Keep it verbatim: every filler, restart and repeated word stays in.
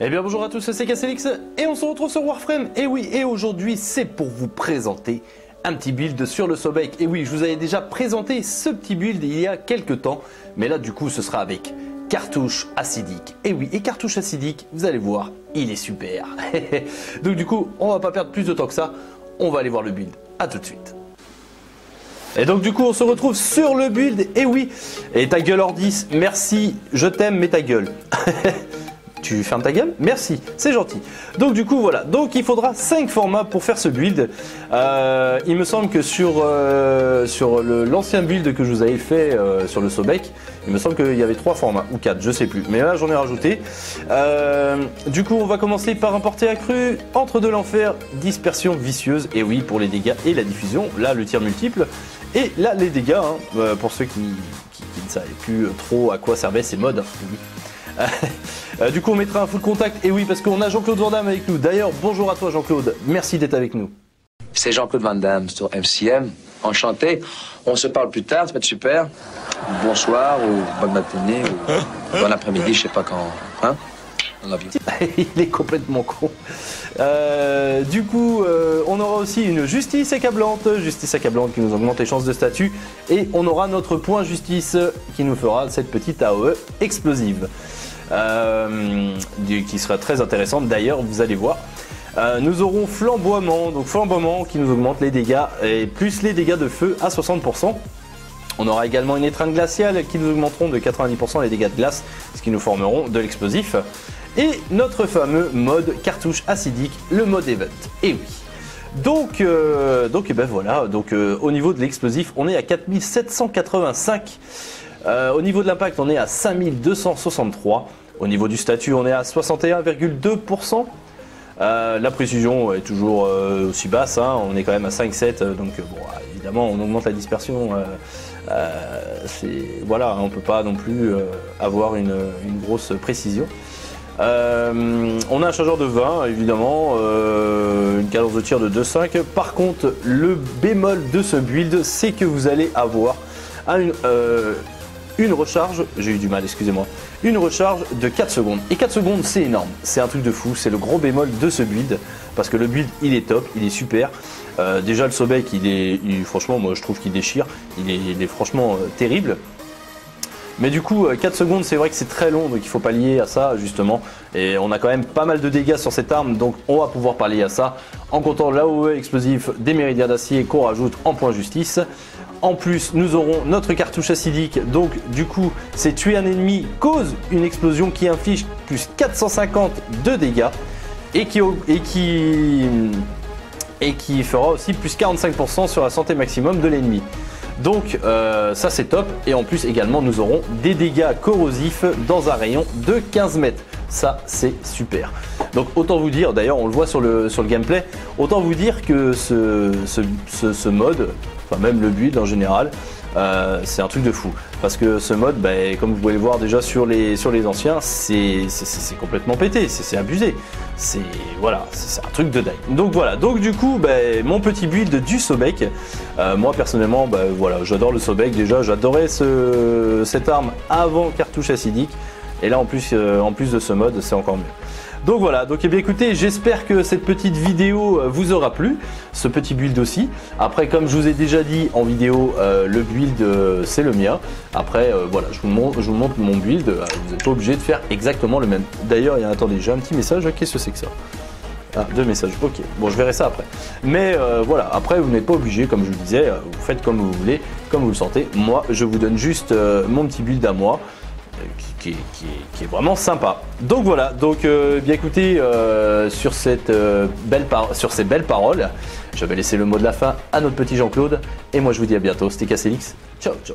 Eh bien bonjour à tous, c'est CASTiELiX et on se retrouve sur Warframe. Et oui, et aujourd'hui c'est pour vous présenter un petit build sur le Sobek. Et oui, je vous avais déjà présenté ce petit build il y a quelques temps, mais là du coup ce sera avec cartouche acidique. Et oui, et cartouche acidique, vous allez voir, il est super. Donc du coup, on va pas perdre plus de temps que ça, on va aller voir le build. A tout de suite. Et donc du coup on se retrouve sur le build. Et oui, et ta gueule Ordis, merci, je t'aime mais ta gueule. Tu fermes ta gueule, merci, c'est gentil. Donc du coup voilà, donc il faudra cinq formats pour faire ce build. Euh, il me semble que sur, euh, sur l'ancien build que je vous avais fait euh, sur le Sobek, il me semble qu'il y avait trois formats ou quatre, je sais plus, mais là j'en ai rajouté. Euh, du coup on va commencer par un porté accru, entre de l'enfer, dispersion vicieuse, et oui pour les dégâts et la diffusion, là le tir multiple, et là les dégâts, hein, pour ceux qui, qui, qui ne savaient plus trop à quoi servaient ces mods. Oui. Euh, du coup on mettra un full contact, et oui parce qu'on a Jean-Claude Van Damme avec nous. D'ailleurs bonjour à toi Jean-Claude, merci d'être avec nous. C'est Jean-Claude Van Damme sur M C M, enchanté, on se parle plus tard, ça va être super. Bonsoir ou bonne matinée ou bon après-midi, je sais pas quand, hein. Il est complètement con. Euh, du coup, euh, on aura aussi une justice accablante, justice accablante qui nous augmente les chances de statut, et on aura notre point justice qui nous fera cette petite A O E explosive, euh, qui sera très intéressante. D'ailleurs, vous allez voir. Euh, nous aurons flamboiement, donc flamboiement qui nous augmente les dégâts et plus les dégâts de feu à soixante pour cent. On aura également une étreinte glaciale qui nous augmenteront de quatre-vingt-dix pour cent les dégâts de glace, ce qui nous formeront de l'explosif. Et notre fameux mode cartouche acidique, le mode event. Et oui. Donc, euh, donc et ben voilà. Donc, euh, au niveau de l'explosif, on est à quatre mille sept cent quatre-vingt-cinq. Euh, au niveau de l'impact, on est à cinq mille deux cent soixante-trois. Au niveau du statut, on est à soixante et un virgule deux pour cent. Euh, la précision est toujours euh, aussi basse. Hein, on est quand même à cinq virgule sept. Donc, euh, bon, évidemment, on augmente la dispersion. Euh, euh, voilà, on ne peut pas non plus euh, avoir une, une grosse précision. Euh, on a un chargeur de vingt évidemment, euh, une cadence de tir de deux virgule cinq. Par contre le bémol de ce build c'est que vous allez avoir une, euh, une recharge, j'ai eu du mal excusez-moi, une recharge de quatre secondes. Et quatre secondes c'est énorme, c'est un truc de fou, c'est le gros bémol de ce build. Parce que le build il est top, il est super. euh, Déjà le Sobek il est, il, franchement moi je trouve qu'il déchire, il est, il est franchement euh, terrible. Mais du coup, quatre secondes, c'est vrai que c'est très long, donc il faut pallier à ça, justement. Et on a quand même pas mal de dégâts sur cette arme, donc on va pouvoir pallier à ça. En comptant l'A O E explosif des méridiens d'acier qu'on rajoute en point justice. En plus, nous aurons notre cartouche acidique. Donc, du coup, c'est tuer un ennemi, cause une explosion qui inflige plus quatre cent cinquante de dégâts. Et qui... Et qui, et qui fera aussi plus quarante-cinq pour cent sur la santé maximum de l'ennemi. Donc euh, ça c'est top, et en plus également nous aurons des dégâts corrosifs dans un rayon de quinze mètres, ça c'est super. Donc autant vous dire, d'ailleurs on le voit sur le, sur le gameplay, autant vous dire que ce, ce, ce, ce mode, enfin même le build en général, euh, c'est un truc de fou. Parce que ce mode, bah, comme vous pouvez le voir déjà sur les, sur les anciens, c'est complètement pété, c'est abusé. C'est voilà, c'est un truc de dingue. Donc voilà, donc du coup, bah, mon petit build du Sobek. Euh, moi personnellement, bah, voilà, j'adore le Sobek. Déjà, j'adorais ce, cette arme avant cartouche acidique. Et là, en plus, euh, en plus de ce mode, c'est encore mieux. Donc voilà, donc eh bien écoutez, j'espère que cette petite vidéo vous aura plu, ce petit build aussi. Après, comme je vous ai déjà dit en vidéo, euh, le build euh, c'est le mien. Après, euh, voilà, je vous, montre, je vous montre mon build, euh, vous n'êtes pas obligé de faire exactement le même. D'ailleurs, attendez, j'ai un petit message, qu'est-ce que c'est que ça? Ah, deux messages, ok, bon je verrai ça après. Mais euh, voilà, après vous n'êtes pas obligé, comme je vous disais, vous faites comme vous voulez, comme vous le sentez. Moi, je vous donne juste euh, mon petit build à moi. Qui, qui, qui est vraiment sympa. Donc voilà, donc euh, bien écoutez, euh, sur, cette, euh, belle sur ces belles paroles, je vais laisser le mot de la fin à notre petit Jean-Claude. Et moi je vous dis à bientôt, c'était CASTiELiX. Ciao, ciao.